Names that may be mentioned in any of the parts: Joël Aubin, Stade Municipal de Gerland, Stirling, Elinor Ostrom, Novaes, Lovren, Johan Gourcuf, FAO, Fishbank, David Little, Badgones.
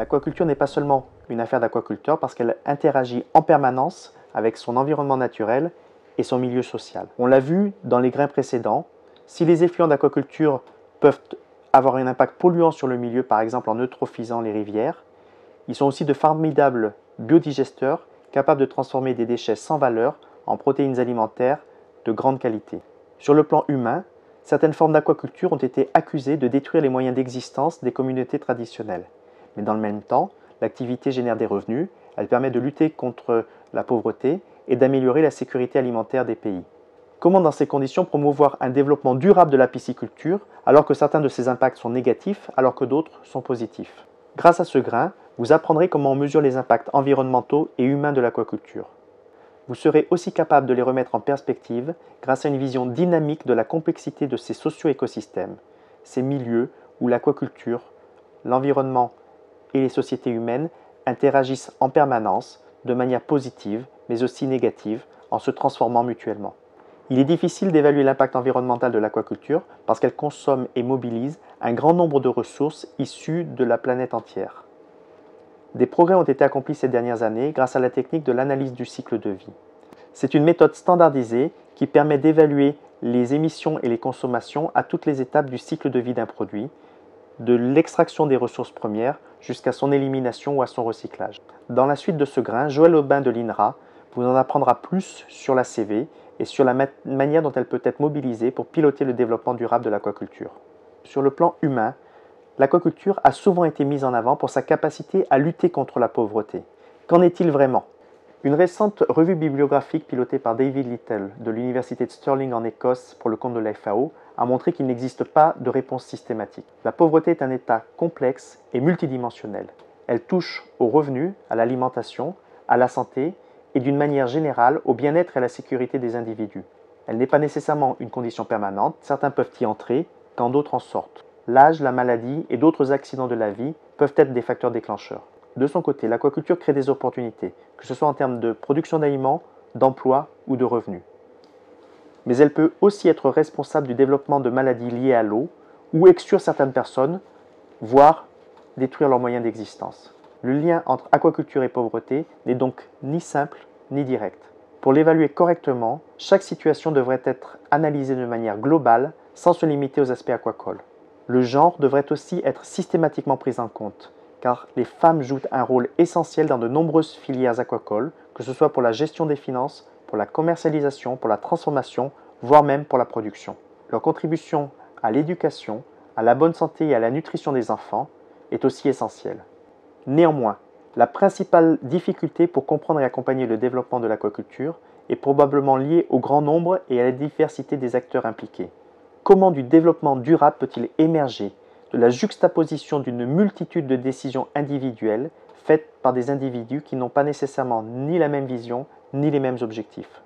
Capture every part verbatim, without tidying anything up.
L'aquaculture n'est pas seulement une affaire d'aquaculteur parce qu'elle interagit en permanence avec son environnement naturel et son milieu social. On l'a vu dans les grains précédents, si les effluents d'aquaculture peuvent avoir un impact polluant sur le milieu, par exemple en eutrophisant les rivières, ils sont aussi de formidables biodigesteurs capables de transformer des déchets sans valeur en protéines alimentaires de grande qualité. Sur le plan humain, certaines formes d'aquaculture ont été accusées de détruire les moyens d'existence des communautés traditionnelles. Mais dans le même temps, l'activité génère des revenus, elle permet de lutter contre la pauvreté et d'améliorer la sécurité alimentaire des pays. Comment dans ces conditions promouvoir un développement durable de la pisciculture alors que certains de ses impacts sont négatifs alors que d'autres sont positifs? Grâce à ce grain, vous apprendrez comment on mesure les impacts environnementaux et humains de l'aquaculture. Vous serez aussi capable de les remettre en perspective grâce à une vision dynamique de la complexité de ces socio-écosystèmes, ces milieux où l'aquaculture, l'environnement et les sociétés humaines interagissent en permanence de manière positive mais aussi négative en se transformant mutuellement. Il est difficile d'évaluer l'impact environnemental de l'aquaculture parce qu'elle consomme et mobilise un grand nombre de ressources issues de la planète entière. Des progrès ont été accomplis ces dernières années grâce à la technique de l'analyse du cycle de vie. C'est une méthode standardisée qui permet d'évaluer les émissions et les consommations à toutes les étapes du cycle de vie d'un produit, de l'extraction des ressources premières jusqu'à son élimination ou à son recyclage. Dans la suite de ce grain, Joël Aubin de l'I N R A vous en apprendra plus sur l'A C V et sur la ma- manière dont elle peut être mobilisée pour piloter le développement durable de l'aquaculture. Sur le plan humain, l'aquaculture a souvent été mise en avant pour sa capacité à lutter contre la pauvreté. Qu'en est-il vraiment? Une récente revue bibliographique pilotée par David Little de l'université de Stirling en Écosse pour le compte de la F A O a montré qu'il n'existe pas de réponse systématique. La pauvreté est un état complexe et multidimensionnel. Elle touche aux revenus, à l'alimentation, à la santé et d'une manière générale au bien-être et à la sécurité des individus. Elle n'est pas nécessairement une condition permanente, certains peuvent y entrer quand d'autres en sortent. L'âge, la maladie et d'autres accidents de la vie peuvent être des facteurs déclencheurs. De son côté, l'aquaculture crée des opportunités, que ce soit en termes de production d'aliments, d'emploi ou de revenus. Mais elle peut aussi être responsable du développement de maladies liées à l'eau ou exclure certaines personnes, voire détruire leurs moyens d'existence. Le lien entre aquaculture et pauvreté n'est donc ni simple ni direct. Pour l'évaluer correctement, chaque situation devrait être analysée de manière globale sans se limiter aux aspects aquacoles. Le genre devrait aussi être systématiquement pris en compte, car les femmes jouent un rôle essentiel dans de nombreuses filières aquacoles, que ce soit pour la gestion des finances, pour la commercialisation, pour la transformation, voire même pour la production. Leur contribution à l'éducation, à la bonne santé et à la nutrition des enfants est aussi essentielle. Néanmoins, la principale difficulté pour comprendre et accompagner le développement de l'aquaculture est probablement liée au grand nombre et à la diversité des acteurs impliqués. Comment du développement durable peut-il émerger de la juxtaposition d'une multitude de décisions individuelles faites par des individus qui n'ont pas nécessairement ni la même vision, ni les mêmes objectifs?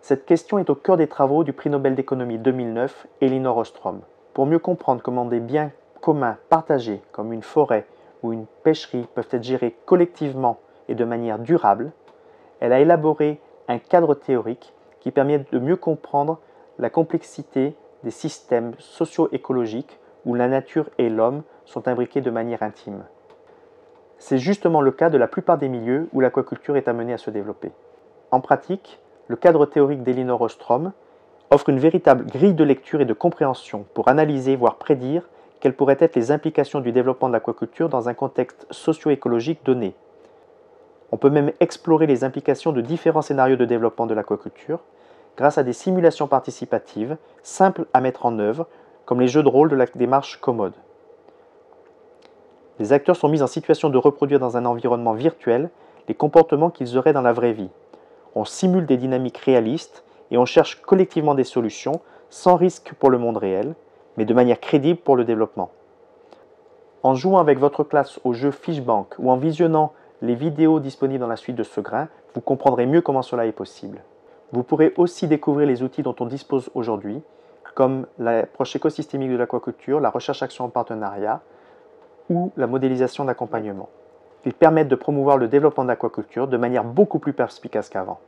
Cette question est au cœur des travaux du prix Nobel d'économie deux mille neuf, Elinor Ostrom. Pour mieux comprendre comment des biens communs partagés, comme une forêt ou une pêcherie, peuvent être gérés collectivement et de manière durable, elle a élaboré un cadre théorique qui permet de mieux comprendre la complexité des systèmes socio-écologiques où la nature et l'homme sont imbriqués de manière intime. C'est justement le cas de la plupart des milieux où l'aquaculture est amenée à se développer. En pratique, le cadre théorique d'Elinor Ostrom offre une véritable grille de lecture et de compréhension pour analyser, voire prédire, quelles pourraient être les implications du développement de l'aquaculture dans un contexte socio-écologique donné. On peut même explorer les implications de différents scénarios de développement de l'aquaculture grâce à des simulations participatives simples à mettre en œuvre, comme les jeux de rôle de la démarche commode. Les acteurs sont mis en situation de reproduire dans un environnement virtuel les comportements qu'ils auraient dans la vraie vie. On simule des dynamiques réalistes et on cherche collectivement des solutions sans risque pour le monde réel, mais de manière crédible pour le développement. En jouant avec votre classe au jeu Fishbank ou en visionnant les vidéos disponibles dans la suite de ce grain, vous comprendrez mieux comment cela est possible. Vous pourrez aussi découvrir les outils dont on dispose aujourd'hui, comme l'approche écosystémique de l'aquaculture, la recherche-action en partenariat ou la modélisation d'accompagnement. Ils permettent de promouvoir le développement de l'aquaculture de manière beaucoup plus perspicace qu'avant.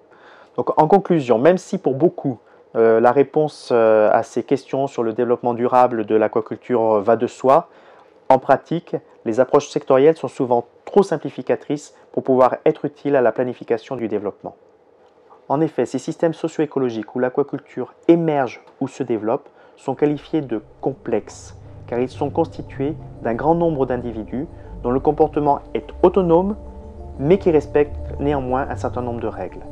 Donc en conclusion, même si pour beaucoup euh, la réponse euh, à ces questions sur le développement durable de l'aquaculture va de soi, en pratique, les approches sectorielles sont souvent trop simplificatrice pour pouvoir être utile à la planification du développement. En effet, ces systèmes socio-écologiques où l'aquaculture émerge ou se développe sont qualifiés de complexes, car ils sont constitués d'un grand nombre d'individus dont le comportement est autonome, mais qui respectent néanmoins un certain nombre de règles.